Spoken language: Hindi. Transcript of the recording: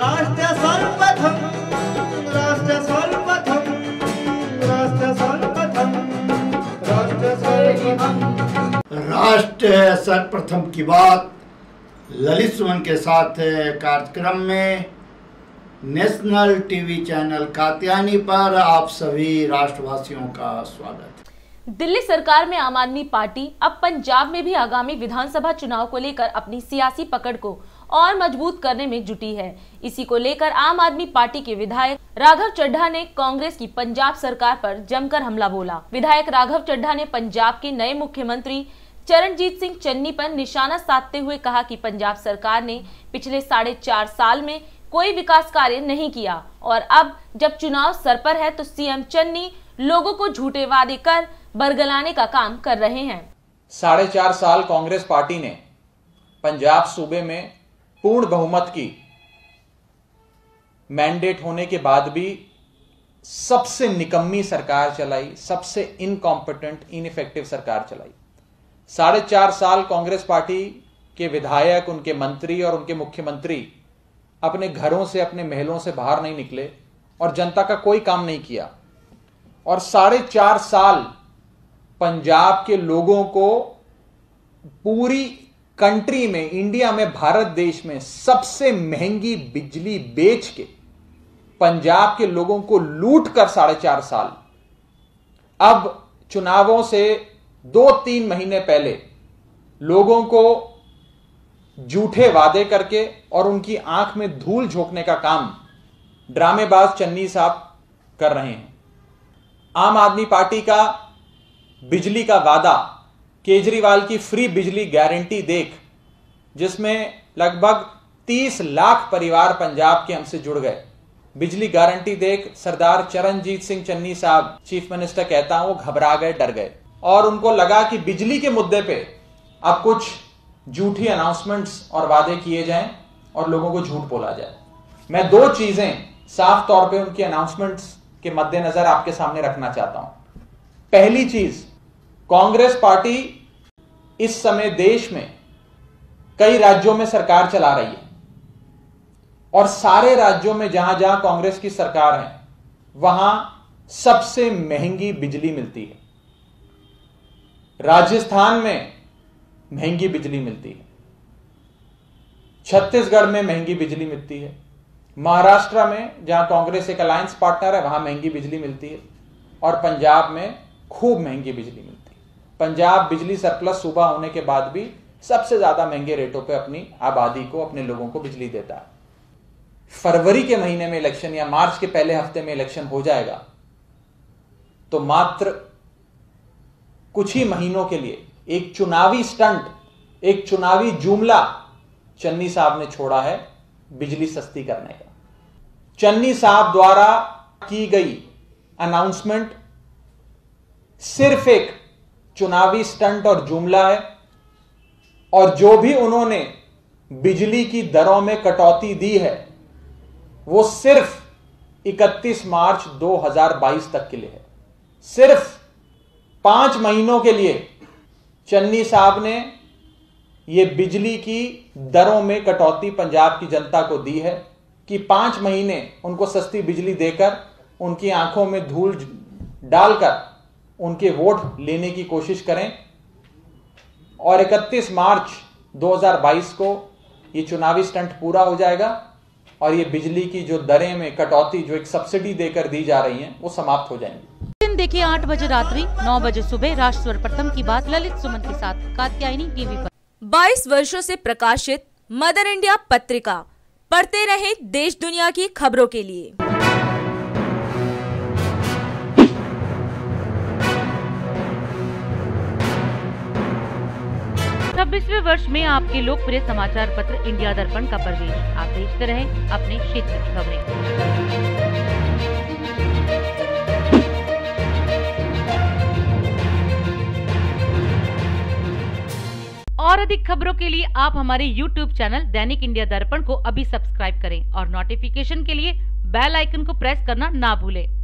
राष्ट्र सर्वप्रथम की बात ललित सुमन के साथ कार्यक्रम में नेशनल टीवी चैनल कात्यायनी पर आप सभी राष्ट्रवासियों का स्वागत है। दिल्ली सरकार में आम आदमी पार्टी अब पंजाब में भी आगामी विधानसभा चुनाव को लेकर अपनी सियासी पकड़ को और मजबूत करने में जुटी है। इसी को लेकर आम आदमी पार्टी के विधायक राघव चड्ढा ने कांग्रेस की पंजाब सरकार पर जमकर हमला बोला। विधायक राघव चड्ढा ने पंजाब के नए मुख्यमंत्री चरणजीत सिंह चन्नी पर निशाना साधते हुए कहा कि पंजाब सरकार ने पिछले 4.5 साल में कोई विकास कार्य नहीं किया और अब जब चुनाव सर पर है तो सीएम चन्नी लोगों को झूठे वादे कर बरगलाने का काम कर रहे हैं। 4.5 साल कांग्रेस पार्टी ने पंजाब सूबे में पूर्ण बहुमत की मैंडेट होने के बाद भी सबसे निकम्मी सरकार चलाई, सबसे इनकॉम्पिटेंट इनइफेक्टिव सरकार चलाई। 4.5 साल कांग्रेस पार्टी के विधायक, उनके मंत्री और उनके मुख्यमंत्री अपने घरों से, अपने महलों से बाहर नहीं निकले और जनता का कोई काम नहीं किया और 4.5 साल पंजाब के लोगों को पूरी कंट्री में, इंडिया में, भारत देश में सबसे महंगी बिजली बेच के पंजाब के लोगों को लूट कर 4.5 साल। अब चुनावों से 2-3 महीने पहले लोगों को झूठे वादे करके और उनकी आंख में धूल झोंकने का काम ड्रामेबाज चन्नी साहब कर रहे हैं। आम आदमी पार्टी का बिजली का वादा, केजरीवाल की फ्री बिजली गारंटी देख, जिसमें लगभग 30 लाख परिवार पंजाब के हमसे जुड़ गए, बिजली गारंटी देख सरदार चरणजीत सिंह चन्नी साहब, चीफ मिनिस्टर कहता हूं, वो घबरा गए, डर गए और उनको लगा कि बिजली के मुद्दे पे अब कुछ झूठी अनाउंसमेंट्स और वादे किए जाएं और लोगों को झूठ बोला जाए। मैं 2 चीजें साफ तौर पे उनकी अनाउंसमेंट्स के मद्देनजर आपके सामने रखना चाहता हूं। पहली चीज, कांग्रेस पार्टी इस समय देश में कई राज्यों में सरकार चला रही है और सारे राज्यों में जहां जहां कांग्रेस की सरकार है वहां सबसे महंगी बिजली मिलती है। राजस्थान में महंगी बिजली मिलती है, छत्तीसगढ़ में महंगी बिजली मिलती है, महाराष्ट्र में जहां कांग्रेस एक अलायंस पार्टनर है वहां महंगी बिजली मिलती है और पंजाब में खूब महंगी बिजली मिलती है। पंजाब बिजली सरप्लस सूबा होने के बाद भी सबसे ज्यादा महंगे रेटों पे अपनी आबादी को, अपने लोगों को बिजली देता है। फरवरी के महीने में इलेक्शन या मार्च के पहले हफ्ते में इलेक्शन हो जाएगा तो मात्र कुछ ही महीनों के लिए एक चुनावी स्टंट, एक चुनावी जुमला चन्नी साहब ने छोड़ा है बिजली सस्ती करने का। चन्नी साहब द्वारा की गई अनाउंसमेंट सिर्फ एक चुनावी स्टंट और जुमला है और जो भी उन्होंने बिजली की दरों में कटौती दी है वो सिर्फ 31 मार्च 2022 तक के लिए है। सिर्फ 5 महीनों के लिए चन्नी साहब ने ये बिजली की दरों में कटौती पंजाब की जनता को दी है कि 5 महीने उनको सस्ती बिजली देकर, उनकी आंखों में धूल डालकर उनके वोट लेने की कोशिश करें और 31 मार्च 2022 को ये चुनावी स्टंट पूरा हो जाएगा और ये बिजली की जो दरें में कटौती, जो एक सब्सिडी देकर दी जा रही है, वो समाप्त हो जाएंगी। देखिए 8 बजे रात्रि, 9 बजे सुबह राष्ट्र सर्वप्रथम की बात ललित सुमन के साथ कात्यायनी टीवी पर। 22 वर्षों से प्रकाशित मदर इंडिया पत्रिका, पढ़ते रहें देश दुनिया की खबरों के लिए। छब्बीसवें वर्ष में आपके लोकप्रिय समाचार पत्र इंडिया दर्पण का प्रवेश, आप देखते रहें अपने क्षेत्र की खबरें। और अधिक खबरों के लिए आप हमारे YouTube चैनल दैनिक इंडिया दर्पण को अभी सब्सक्राइब करें और नोटिफिकेशन के लिए बेल आइकन को प्रेस करना ना भूलें।